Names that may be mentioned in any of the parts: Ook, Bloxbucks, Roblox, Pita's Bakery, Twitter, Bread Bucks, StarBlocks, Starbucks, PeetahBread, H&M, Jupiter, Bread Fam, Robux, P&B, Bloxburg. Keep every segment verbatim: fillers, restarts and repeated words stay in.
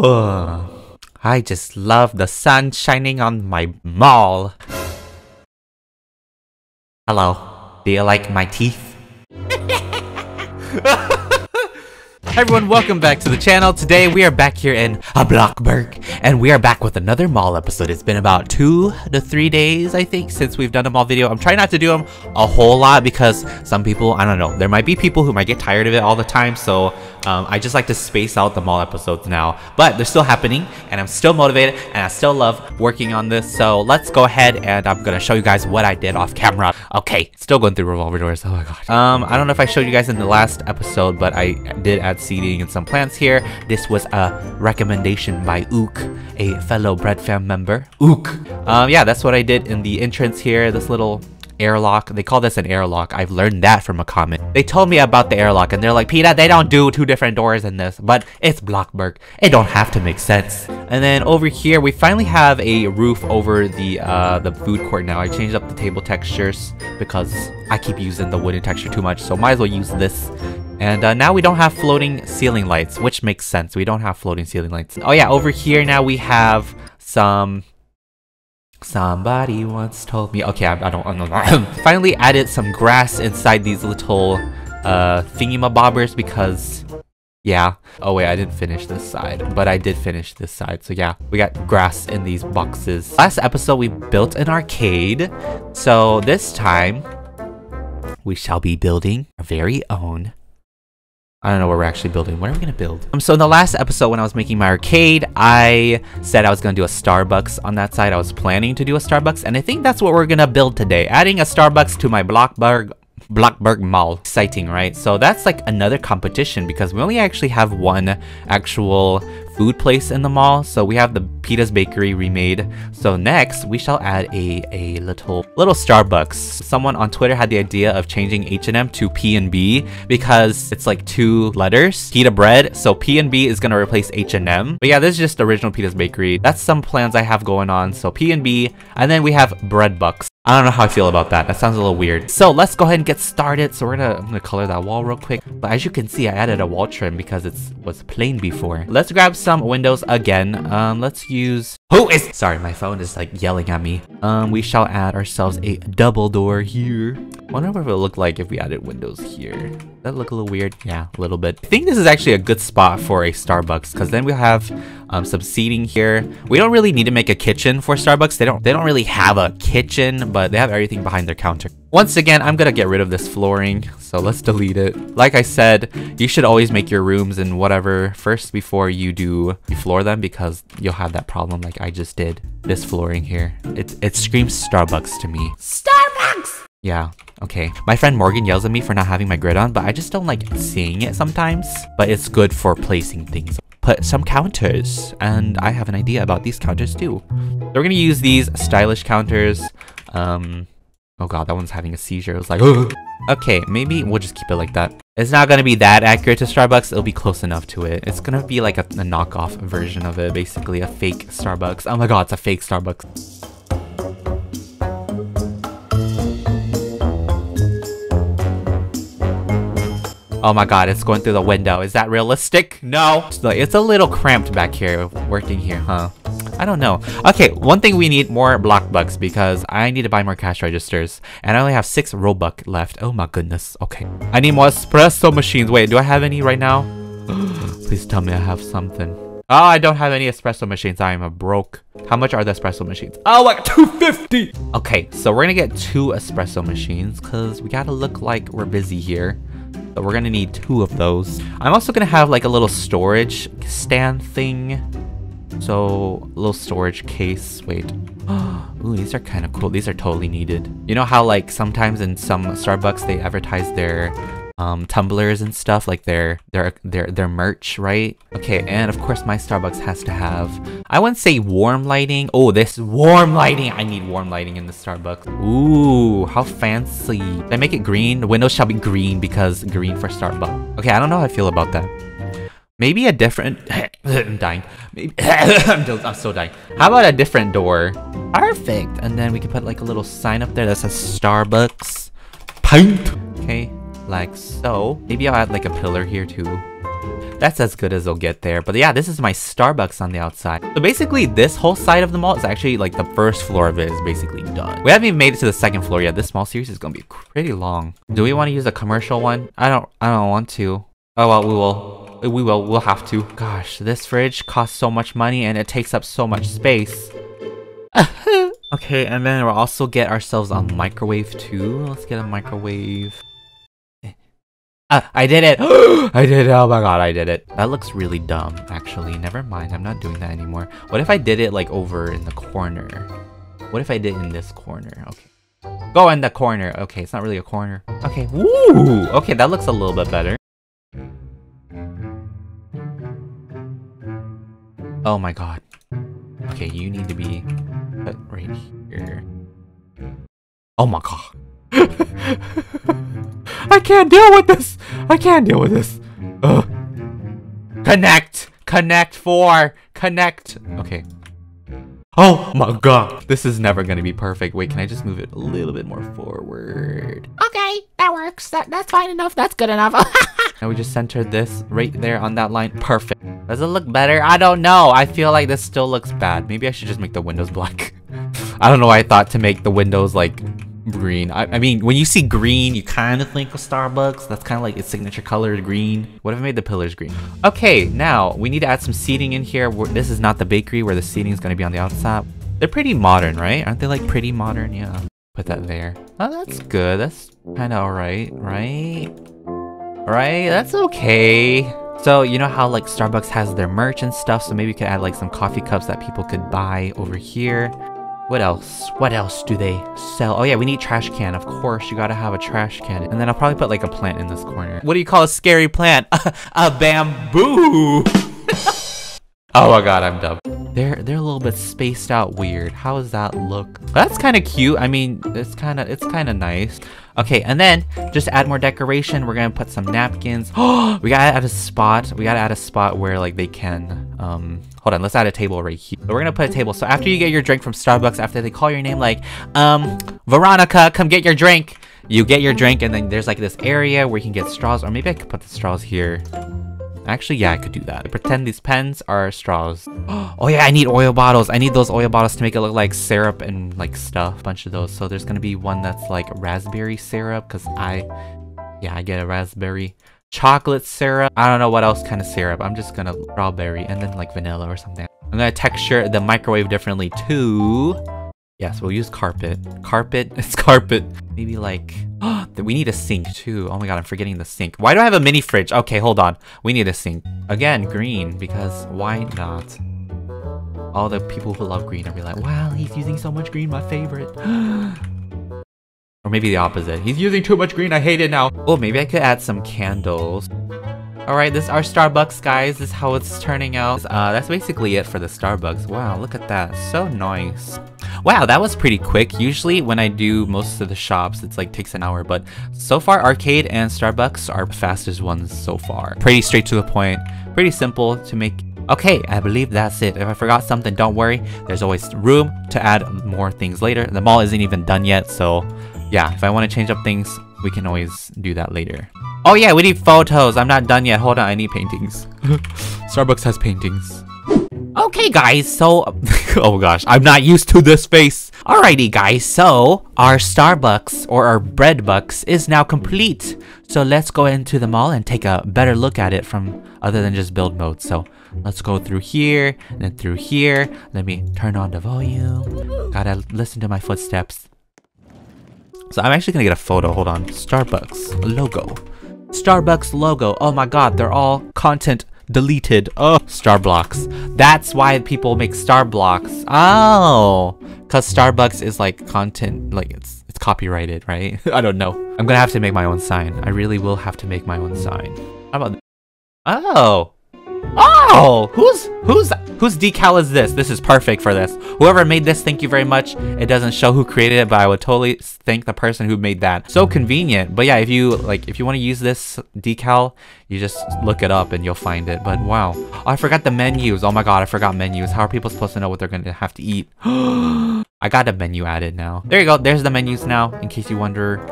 Oh, I just love the sun shining on my mall. Hello, do you like my teeth? Hi everyone, welcome back to the channel. Today we are back here in Bloxburg, and we are back with another mall episode. It's been about two to three days, I think, since we've done a mall video. I'm trying not to do them a whole lot because some people, I don't know, there might be people who might get tired of it all the time. So um, I just like to space out the mall episodes now. But they're still happening, and I'm still motivated, and I still love working on this. So let's go ahead, and I'm gonna show you guys what I did off camera. Okay, still going through revolver doors. Oh my gosh. Um, I don't know if I showed you guys in the last episode, but I did add seeding and some plants here. This was a recommendation by Ook, a fellow Bread Fam member. Ook. Um, yeah, that's what I did in the entrance here. This little airlock. They call this an airlock. I've learned that from a comment. They told me about the airlock and they're like, Peetah, they don't do two different doors in this, but it's Bloxburg. It don't have to make sense. And then over here, we finally have a roof over the uh, the food court now. I changed up the table textures because I keep using the wooden texture too much, so might as well use this. And uh, now we don't have floating ceiling lights, which makes sense. We don't have floating ceiling lights. Oh yeah, over here now we have some... Somebody once told me... Okay, I, I don't... I don't finally added some grass inside these little uh, thingamabobbers because... Yeah. Oh wait, I didn't finish this side, but I did finish this side. So yeah, we got grass in these boxes. Last episode, we built an arcade. So this time, we shall be building our very own... I don't know what we're actually building. What are we gonna build? Um, so in the last episode when I was making my arcade, I said I was gonna do a Starbucks on that side. I was planning to do a Starbucks, and I think that's what we're gonna build today. Adding a Starbucks to my Bloxburg, Bloxburg Mall. Exciting, right? So that's like another competition because we only actually have one actual food place in the mall. So we have the Pita's Bakery remade. So next we shall add a, a little, little Starbucks. Someone on Twitter had the idea of changing H and M to P and B because it's like two letters, PeetahBread. So P and B is going to replace H and M. But yeah, this is just the original Pita's Bakery. That's some plans I have going on. So P and B, and then we have Bread Bucks. I don't know how I feel about that. That sounds a little weird. So let's go ahead and get started. So we're gonna, I'm gonna color that wall real quick. But as you can see, I added a wall trim because it was plain before. Let's grab some windows again. Um, let's use... Who is... Sorry, my phone is like yelling at me. Um, we shall add ourselves a double door here. I wonder what it would look like if we added windows here. That look a little weird? Yeah, a little bit. I think this is actually a good spot for a Starbucks because then we have um, some seating here. We don't really need to make a kitchen for Starbucks. They don't, they don't really have a kitchen, but they have everything behind their counter. Once again, I'm gonna get rid of this flooring, so let's delete it. Like I said, you should always make your rooms and whatever first before you do you floor them because you'll have that problem like I just did. This flooring here, it, it screams Starbucks to me. Starbucks! Yeah. Okay, my friend Morgan yells at me for not having my grid on, but I just don't like seeing it sometimes. But it's good for placing things. Put some counters, and I have an idea about these counters too. So we're gonna use these stylish counters. Um, oh god, that one's having a seizure. It was like, ugh. Okay, maybe we'll just keep it like that. It's not gonna be that accurate to Starbucks. It'll be close enough to it. It's gonna be like a, a knockoff version of it, basically a fake Starbucks. Oh my god, it's a fake Starbucks. Oh my god, it's going through the window. Is that realistic? No. It's a little cramped back here, working here, huh? I don't know. Okay, one thing we need more Bloxbucks because I need to buy more cash registers. And I only have six Robux left. Oh my goodness. Okay. I need more espresso machines. Wait, do I have any right now? Please tell me I have something. Oh, I don't have any espresso machines. I am a broke. How much are the espresso machines? Oh, like two fifty! Okay, so we're gonna get two espresso machines because we gotta look like we're busy here. So we're gonna need two of those. I'm also gonna have like a little storage stand thing. So, a little storage case. Wait. Ooh, these are kind of cool. These are totally needed. You know how like sometimes in some Starbucks they advertise their um, tumblers and stuff, like their, their their their merch, right? Okay, and of course my Starbucks has to have, I wouldn't say warm lighting. Oh, this warm lighting. I need warm lighting in the Starbucks. Ooh, how fancy. Did I make it green? The windows shall be green because green for Starbucks. Okay, I don't know how I feel about that. Maybe a different... I'm dying. Maybe... I'm so dying. How about a different door? Perfect. And then we can put like a little sign up there that says Starbucks. Pint. Okay, like so. Maybe I'll add like a pillar here too. that's as good as they'll get there. But yeah, this is my Starbucks on the outside. So basically this whole side of the mall is actually like the first floor of it is basically done. We haven't even made it to the second floor yet. This mall series is gonna be pretty long. Do we want to use a commercial one? I don't I don't want to. Oh well, we will. We will, we'll have to. Gosh, this fridge costs so much money and it takes up so much space. Okay, and then we'll also get ourselves a microwave too. Let's get a microwave. Uh, I did it! I did it! Oh my god, I did it. That looks really dumb, actually. Never mind, I'm not doing that anymore. What if I did it, like, over in the corner? What if I did it in this corner? Okay. Go in the corner! Okay, it's not really a corner. Okay, woo! Okay, that looks a little bit better. Oh my god. Okay, you need to be put right here. Oh my god. I can't deal with this! I can't deal with this! Ugh. Connect! Connect four! Connect! Okay. Oh my god! This is never gonna be perfect. Wait, can I just move it a little bit more forward? Okay, that works. That, that's fine enough. That's good enough. Now we just center this right there on that line. Perfect. Does it look better? I don't know. I feel like this still looks bad. Maybe I should just make the windows black. I don't know why I thought to make the windows like green. I, I mean, when you see green, you kind of think of Starbucks. That's kind of like its signature color, green. What if I made the pillars green? Okay, now we need to add some seating in here. We're, this is not the bakery where the seating is going to be on the outside. They're pretty modern, right? Aren't they like pretty modern? Yeah. Put that there. Oh, that's good. That's kind of all right, right? Right? That's okay. So, you know how like Starbucks has their merch and stuff, so maybe we could add like some coffee cups that people could buy over here. What else? What else do they sell? Oh yeah, we need trash can. Of course, you gotta have a trash can. And then I'll probably put like a plant in this corner. What do you call a scary plant? A bamboo! Oh my god, I'm dumb. They're, they're a little bit spaced out weird. How does that look? That's kind of cute. I mean, it's kind of it's kind of nice. Okay, and then just add more decoration. We're gonna put some napkins. Oh, we gotta add a spot. We gotta add a spot where like they can. Um, hold on. Let's add a table right here. But we're gonna put a table. So after you get your drink from Starbucks, after they call your name, like, um, Veronica, come get your drink. You get your drink, and then there's like this area where you can get straws, or maybe I could put the straws here. Actually, yeah, I could do that. Pretend these pens are straws. Oh yeah, I need oil bottles. I need those oil bottles to make it look like syrup and like stuff. A bunch of those. So there's gonna be one that's like raspberry syrup, because I, yeah, I get a raspberry. Chocolate syrup. I don't know what else kind of syrup. I'm just gonna strawberry and then like vanilla or something. I'm gonna texture the microwave differently too. Yes, we'll use carpet. Carpet, it's carpet. Maybe like, oh, we need a sink too. Oh my god, I'm forgetting the sink. Why do I have a mini fridge? Okay, hold on. We need a sink. Again, green, because why not? All the people who love green are be like, wow, he's using so much green, my favorite. Or maybe the opposite. He's using too much green, I hate it now. Oh, maybe I could add some candles. Alright, this is our Starbucks, guys. This is how it's turning out. Uh, that's basically it for the Starbucks. Wow, look at that. So nice. Wow, that was pretty quick. Usually when I do most of the shops, it's like takes an hour, but so far Arcade and Starbucks are the fastest ones so far. Pretty straight to the point. Pretty simple to make. Okay, I believe that's it. If I forgot something, don't worry. There's always room to add more things later. The mall isn't even done yet, so yeah, if I want to change up things, we can always do that later. Oh yeah, we need photos. I'm not done yet. Hold on, I need paintings. Starbucks has paintings. Okay guys, so oh gosh, I'm not used to this face. Alrighty guys, so our Starbucks or our Bread Bucks is now complete. So let's go into the mall and take a better look at it from other than just build mode. So let's go through here and then through here. Let me turn on the volume. Gotta listen to my footsteps. So I'm actually gonna get a photo. Hold on. Starbucks logo. Starbucks logo. Oh my god, they're all content deleted. Oh, StarBlocks. That's why people make StarBlocks. Oh, because Starbucks is like content, like it's it's copyrighted, right? I don't know. I'm gonna have to make my own sign. I really will have to make my own sign. How about? Oh, oh, who's who's whose decal is this? This is perfect for this. Whoever made this, thank you very much. It doesn't show who created it, but I would totally thank the person who made that. So convenient. But yeah, if you like, if you want to use this decal, you just look it up and you'll find it. But wow, oh, I forgot the menus. Oh my god, I forgot menus. How are people supposed to know what they're gonna have to eat? I got a menu added now. There you go. There's the menus now. In case you wonder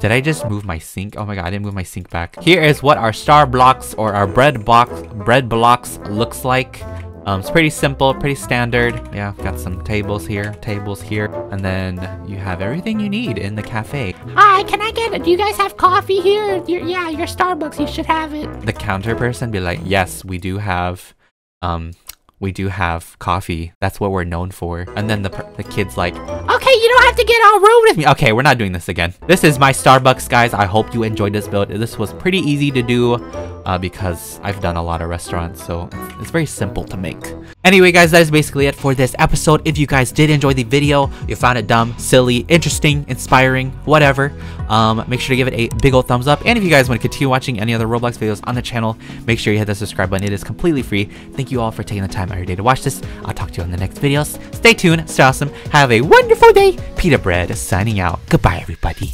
Did I just move my sink? Oh my god, I didn't move my sink back. Here is what our StarBlocks or our bread box bread blocks looks like. Um, it's pretty simple, pretty standard. Yeah, got some tables here, tables here, and then you have everything you need in the cafe. Hi, can I get it? Do you guys have coffee here? Your, yeah, your Starbucks, you should have it. The counter person be like, yes, we do have, um, we do have coffee. That's what we're known for. And then the the kid's like, okay, you don't have to get all rude with me. Okay, we're not doing this again. This is my Starbucks, guys. I hope you enjoyed this build. This was pretty easy to do. Uh, because I've done a lot of restaurants, so it's very simple to make. Anyway, guys, that is basically it for this episode. If you guys did enjoy the video, you found it dumb, silly, interesting, inspiring, whatever, um, make sure to give it a big old thumbs up. And if you guys want to continue watching any other Roblox videos on the channel, make sure you hit that subscribe button. It is completely free. Thank you all for taking the time every day to watch this. I'll talk to you on the next videos. Stay tuned. Stay awesome. Have a wonderful day. PeetahBread signing out. Goodbye, everybody.